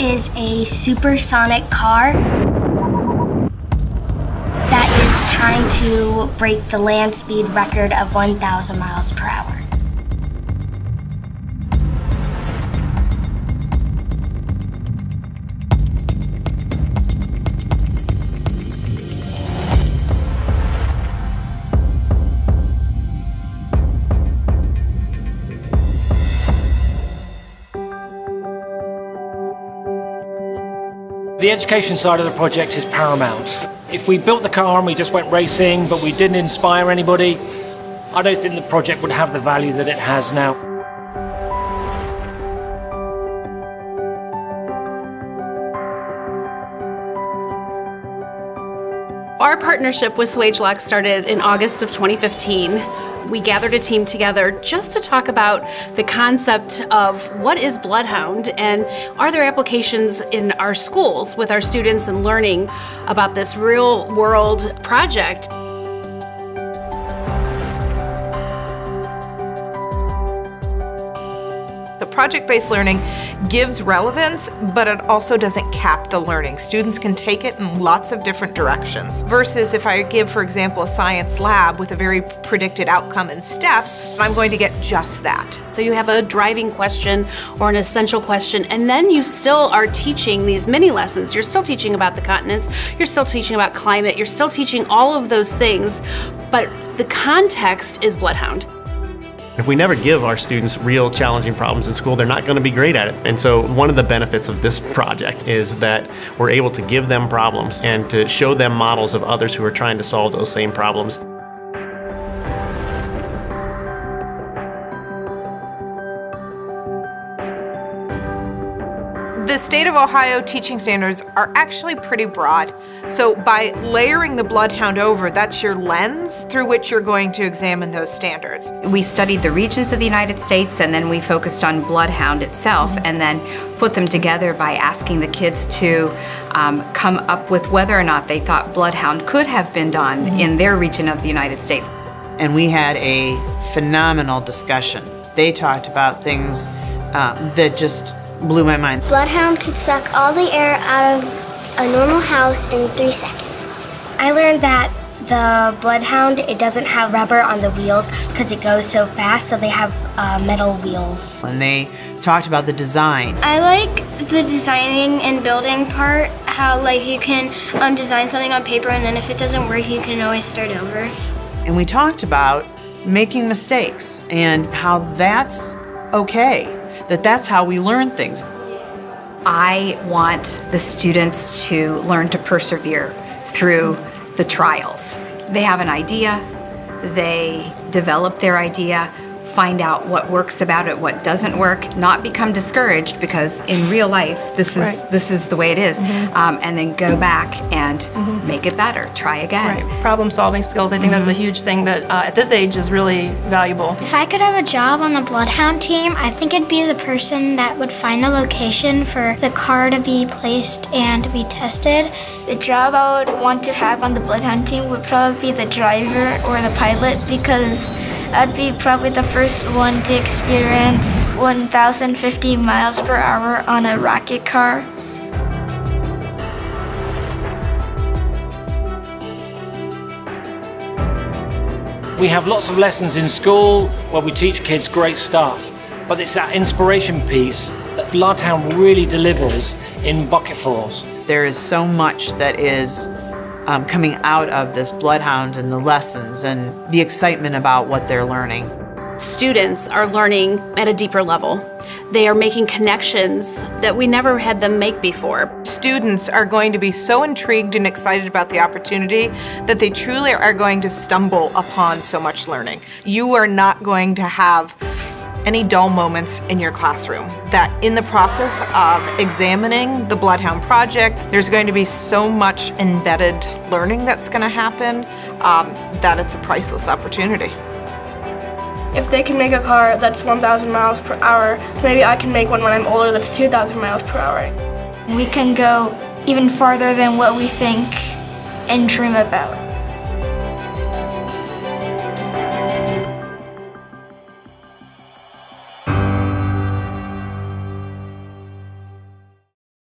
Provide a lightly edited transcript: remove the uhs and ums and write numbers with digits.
is a supersonic car that is trying to break the land speed record of 1,000 miles per hour. The education side of the project is paramount. If we built the car and we just went racing, but we didn't inspire anybody, I don't think the project would have the value that it has now. Our partnership with Swagelok started in August of 2015. We gathered a team together just to talk about the concept of what is Bloodhound and are there applications in our schools with our students and learning about this real world project. The project-based learning gives relevance, but it also doesn't cap the learning. Students can take it in lots of different directions. Versus if I give, for example, a science lab with a very predicted outcome and steps, I'm going to get just that. So you have a driving question or an essential question, and then you still are teaching these mini lessons. You're still teaching about the continents, you're still teaching about climate, you're still teaching all of those things, but the context is Bloodhound. If we never give our students real challenging problems in school, they're not going to be great at it. And so one of the benefits of this project is that we're able to give them problems and to show them models of others who are trying to solve those same problems. The state of Ohio teaching standards are actually pretty broad. So by layering the Bloodhound over, that's your lens through which you're going to examine those standards. We studied the regions of the United States, and then we focused on Bloodhound itself, and then put them together by asking the kids to come up with whether or not they thought Bloodhound could have been done in their region of the United States. And we had a phenomenal discussion. They talked about things that just blew my mind. Bloodhound could suck all the air out of a normal house in 3 seconds. I learned that the Bloodhound, it doesn't have rubber on the wheels because it goes so fast, so they have metal wheels. And they talked about the design. I like the designing and building part, how like you can design something on paper and then if it doesn't work, you can always start over. And we talked about making mistakes and how that's okay. That's how we learn things. I want the students to learn to persevere through the trials. They have an idea, they develop their idea, find out what works about it, what doesn't work, not become discouraged because in real life, this is the way it is, and then go back and make it better, try again. Right. Problem-solving skills, I think that's a huge thing that at this age is really valuable. If I could have a job on the Bloodhound team, I think I'd be the person that would find the location for the car to be placed and to be tested. The job I would want to have on the Bloodhound team would probably be the driver or the pilot because I'd be probably the first one to experience 1,050 miles per hour on a rocket car. We have lots of lessons in school where we teach kids great stuff, but it's that inspiration piece that Bloodhound really delivers in bucketfuls. There is so much that is coming out of this Bloodhound and the lessons and the excitement about what they're learning. Students are learning at a deeper level. They are making connections that we never had them make before. Students are going to be so intrigued and excited about the opportunity that they truly are going to stumble upon so much learning. You are not going to have any dull moments in your classroom. That in the process of examining the Bloodhound project, there's going to be so much embedded learning that's going to happen that it's a priceless opportunity. If they can make a car that's 1,000 miles per hour, maybe I can make one when I'm older that's 2,000 miles per hour. We can go even farther than what we think and dream about.